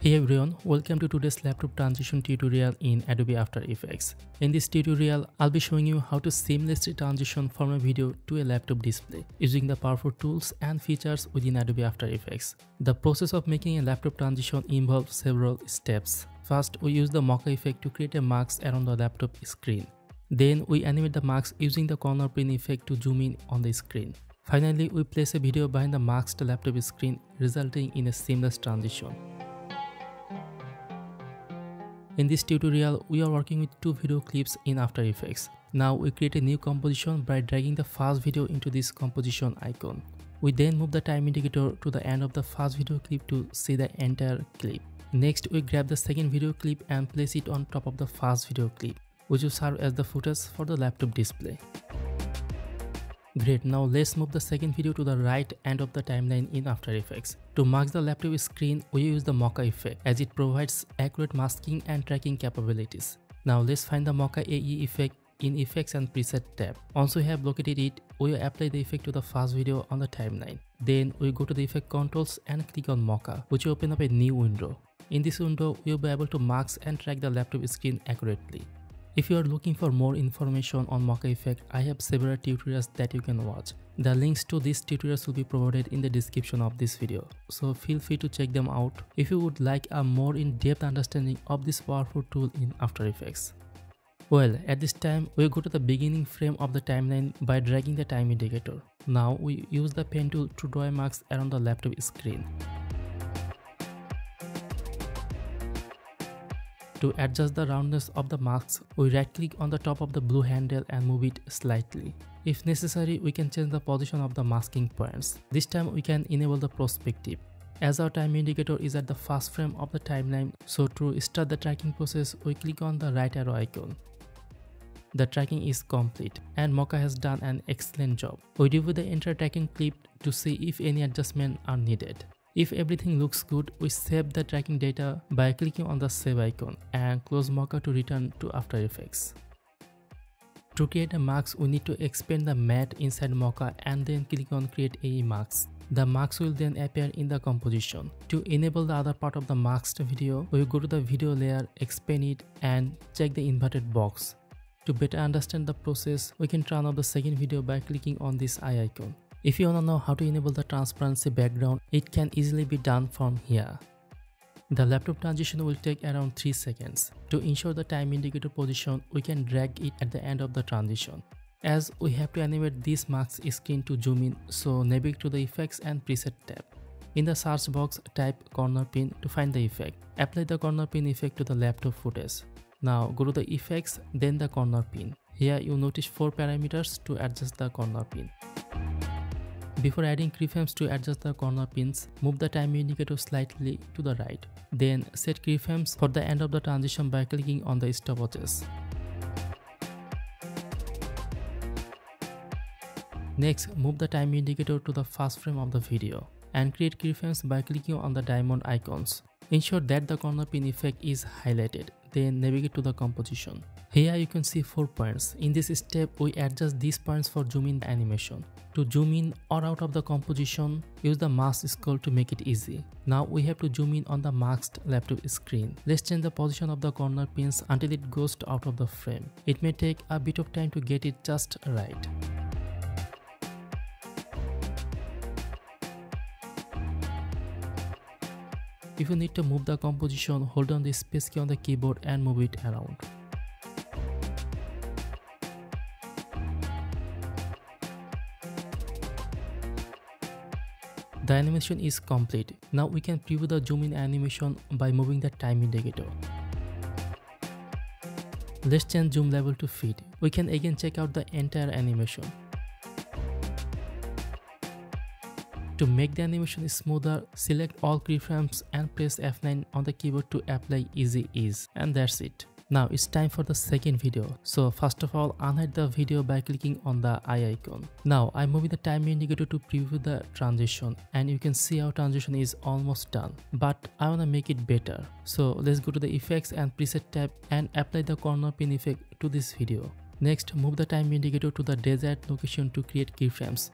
Hey everyone, welcome to today's laptop transition tutorial in Adobe After Effects. In this tutorial, I'll be showing you how to seamlessly transition from a video to a laptop display using the powerful tools and features within Adobe After Effects. The process of making a laptop transition involves several steps. First, we use the Mocha effect to create a mask around the laptop screen. Then, we animate the mask using the corner pin effect to zoom in on the screen. Finally, we place a video behind the masked laptop screen, resulting in a seamless transition. In this tutorial, we are working with two video clips in After Effects. Now we create a new composition by dragging the first video into this composition icon. We then move the time indicator to the end of the first video clip to see the entire clip. Next, we grab the second video clip and place it on top of the first video clip, which will serve as the footage for the laptop display. Great, now let's move the second video to the right end of the timeline in After Effects. To mask the laptop screen, we use the Mocha effect as it provides accurate masking and tracking capabilities. Now let's find the Mocha AE effect in Effects and Preset tab. Once we have located it, we will apply the effect to the first video on the timeline. Then we go to the effect controls and click on Mocha, which will open up a new window. In this window, we will be able to mask and track the laptop screen accurately. If you are looking for more information on Mocha effect, I have several tutorials that you can watch. The links to these tutorials will be provided in the description of this video, so feel free to check them out if you would like a more in-depth understanding of this powerful tool in After Effects. Well, at this time, we go to the beginning frame of the timeline by dragging the time indicator. Now we use the pen tool to draw a mask around the laptop screen. To adjust the roundness of the mask, we right click on the top of the blue handle and move it slightly. If necessary, we can change the position of the masking points. This time we can enable the perspective. As our time indicator is at the first frame of the timeline, so to start the tracking process, we click on the right arrow icon. The tracking is complete and Mocha has done an excellent job. We review the entire tracking clip to see if any adjustments are needed. If everything looks good, we save the tracking data by clicking on the save icon and close Mocha to return to After Effects. To create a mask, we need to expand the mat inside Mocha and then click on create AE mask. The mask will then appear in the composition. To enable the other part of the masked video, we go to the video layer, expand it and check the inverted box. To better understand the process, we can turn off the second video by clicking on this eye icon. If you wanna know how to enable the transparency background, it can easily be done from here. The laptop transition will take around 3 seconds. To ensure the time indicator position, we can drag it at the end of the transition. As we have to animate this mask screen to zoom in, so navigate to the Effects and Preset tab. In the search box, type corner pin to find the effect. Apply the corner pin effect to the laptop footage. Now go to the Effects, then the corner pin. Here you notice 4 parameters to adjust the corner pin. Before adding keyframes to adjust the corner pins, move the time indicator slightly to the right. Then set keyframes for the end of the transition by clicking on the stopwatches. Next, move the time indicator to the first frame of the video and create keyframes by clicking on the diamond icons. Ensure that the corner pin effect is highlighted. Then navigate to the composition. Here you can see 4 points. In this step, we adjust these points for zoom in animation. To zoom in or out of the composition, use the mask scroll to make it easy. Now we have to zoom in on the masked laptop screen. Let's change the position of the corner pins until it goes out of the frame. It may take a bit of time to get it just right. If you need to move the composition, hold down the space key on the keyboard and move it around. The animation is complete. Now we can preview the zoom in animation by moving the time indicator. Let's change zoom level to fit. We can again check out the entire animation. To make the animation smoother, select all keyframes and press F9 on the keyboard to apply easy ease. And that's it. Now it's time for the second video. So first of all, unhide the video by clicking on the eye icon. Now I'm moving the time indicator to preview the transition and you can see our transition is almost done. But I wanna make it better. So let's go to the Effects and Preset tab and apply the corner pin effect to this video. Next, move the time indicator to the desired location to create keyframes.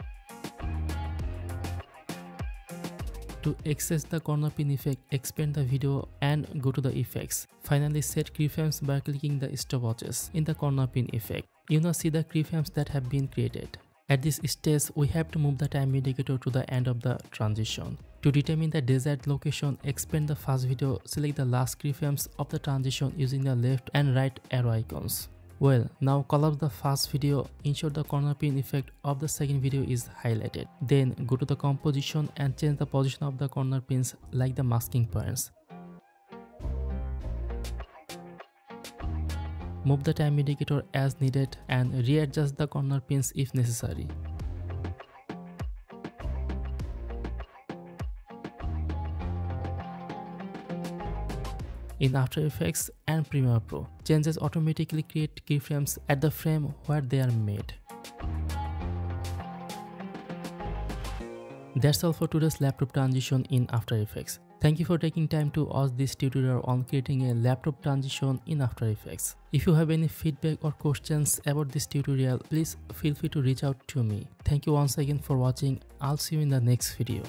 To access the corner pin effect, expand the video and go to the effects. Finally, set keyframes by clicking the stopwatches in the corner pin effect. You now see the keyframes that have been created. At this stage, we have to move the time indicator to the end of the transition. To determine the desired location, expand the first video, select the last keyframes of the transition using the left and right arrow icons. Well, now collapse the first video, ensure the corner pin effect of the second video is highlighted. Then go to the composition and change the position of the corner pins like the masking points. Move the time indicator as needed and readjust the corner pins if necessary. In After Effects and Premiere Pro, changes automatically create keyframes at the frame where they are made. That's all for today's laptop transition in After Effects. Thank you for taking time to watch this tutorial on creating a laptop transition in After Effects. If you have any feedback or questions about this tutorial, please feel free to reach out to me. Thank you once again for watching. I'll see you in the next video.